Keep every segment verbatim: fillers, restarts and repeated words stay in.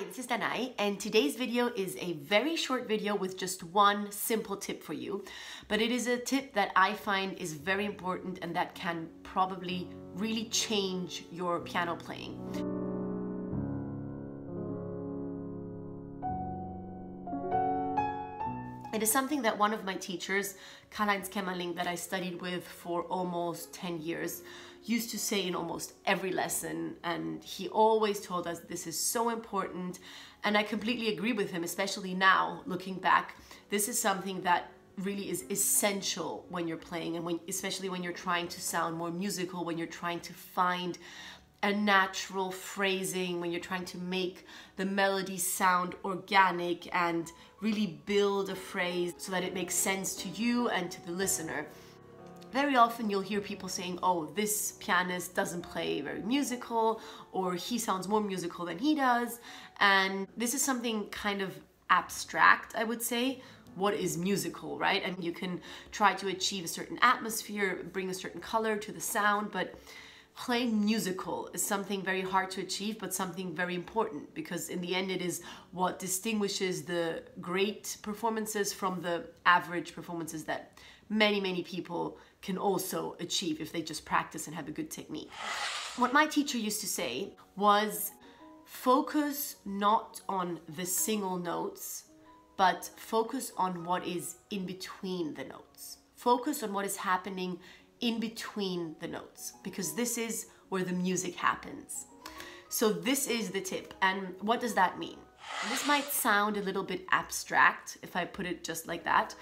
Hi, this is Danae, and today's video is a very short video with just one simple tip for you, but it is a tip that I find is very important and that can probably really change your piano playing. It is something that one of my teachers, Karl-Heinz Kämmerling, that I studied with for almost ten years, used to say in almost every lesson, and he always told us this is so important, and I completely agree with him, especially now, looking back. This is something that really is essential when you're playing, and when, especially when you're trying to sound more musical, when you're trying to find a natural phrasing, when you're trying to make the melody sound organic and really build a phrase so that it makes sense to you and to the listener. Very often you'll hear people saying, oh, this pianist doesn't play very musical, or he sounds more musical than he does. And this is something kind of abstract, I would say. What is musical, right? And you can try to achieve a certain atmosphere, bring a certain color to the sound, but playing musical is something very hard to achieve, but something very important, because in the end it is what distinguishes the great performances from the average performances that many, many people can also achieve if they just practice and have a good technique. What my teacher used to say was, focus not on the single notes, but focus on what is in between the notes. Focus on what is happening in between the notes, because this is where the music happens. So this is the tip. And what does that mean? This might sound a little bit abstract if I put it just like that,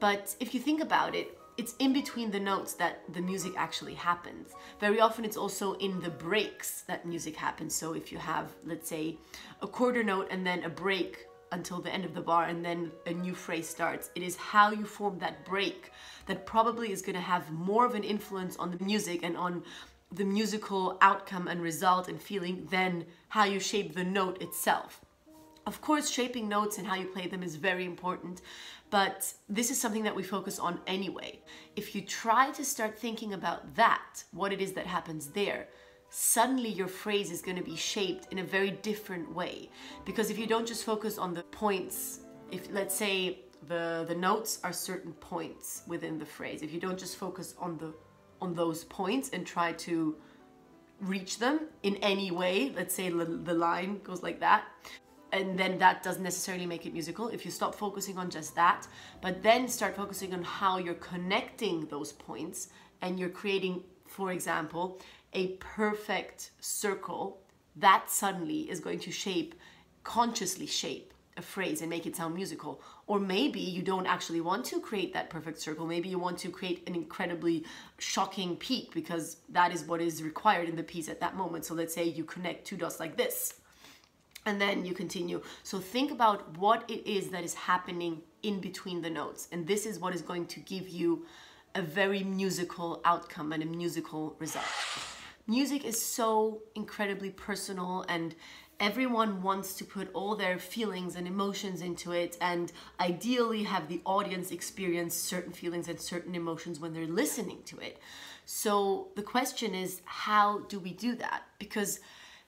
but if you think about it, it's in between the notes that the music actually happens. Very often it's also in the breaks that music happens. So if you have, let's say, a quarter note and then a break until the end of the bar and then a new phrase starts, it is how you form that break that probably is going to have more of an influence on the music and on the musical outcome and result and feeling than how you shape the note itself. Of course, shaping notes and how you play them is very important, but this is something that we focus on anyway. If you try to start thinking about that, what it is that happens there, suddenly your phrase is going to be shaped in a very different way. Because if you don't just focus on the points, if let's say the the notes are certain points within the phrase, if you don't just focus on the on those points and try to reach them in any way, let's say the, the line goes like that, and then that doesn't necessarily make it musical. If you stop focusing on just that, but then start focusing on how you're connecting those points, and you're creating, for example, a perfect circle, that suddenly is going to shape, consciously shape a phrase and make it sound musical. Or maybe you don't actually want to create that perfect circle. Maybe you want to create an incredibly shocking peak, because that is what is required in the piece at that moment. So let's say you connect two dots like this, and then you continue. So think about what it is that is happening in between the notes. And this is what is going to give you a very musical outcome and a musical result. Music is so incredibly personal, and everyone wants to put all their feelings and emotions into it, and ideally have the audience experience certain feelings and certain emotions when they're listening to it. So the question is, how do we do that? Because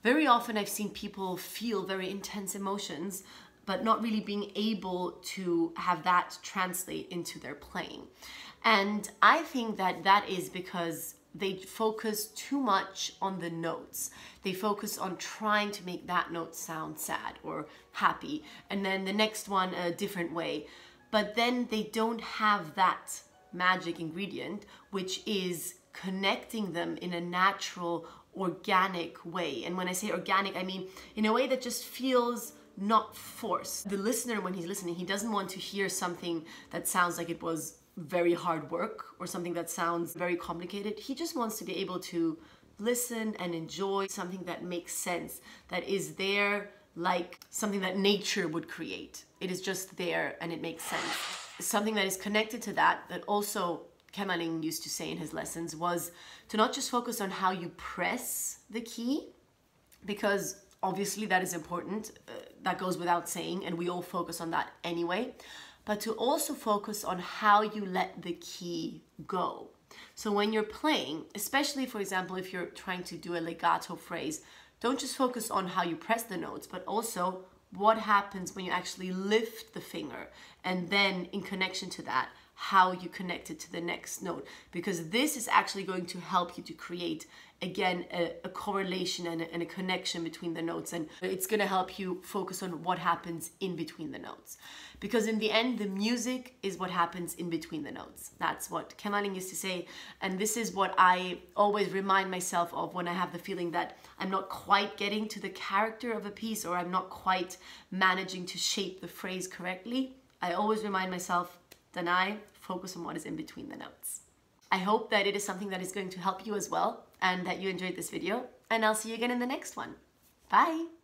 very often I've seen people feel very intense emotions, but not really being able to have that translate into their playing. And I think that that is because they focus too much on the notes. They focus on trying to make that note sound sad or happy, and then the next one a different way. But then they don't have that magic ingredient, which is connecting them in a natural, organic way. And when I say organic, I mean in a way that just feels not forced. The listener, when he's listening, he doesn't want to hear something that sounds like it was very hard work or something that sounds very complicated. He just wants to be able to listen and enjoy something that makes sense, that is there, like something that nature would create. It is just there and it makes sense. Something that is connected to that, that also Kämmerling used to say in his lessons, was to not just focus on how you press the key, because obviously that is important, uh, that goes without saying, and we all focus on that anyway, but to also focus on how you let the key go. So when you're playing, especially for example if you're trying to do a legato phrase, don't just focus on how you press the notes, but also what happens when you actually lift the finger, and then in connection to that, how you connect it to the next note, because this is actually going to help you to create, again, a, a correlation and a, and a connection between the notes, and it's going to help you focus on what happens in between the notes, because in the end the music is what happens in between the notes. That's what Kämmerling used to say, and this is what I always remind myself of when I have the feeling that I'm not quite getting to the character of a piece, or I'm not quite managing to shape the phrase correctly. I always remind myself, Danae, focus on what is in between the notes. I hope that it is something that is going to help you as well, and that you enjoyed this video, and I'll see you again in the next one. Bye!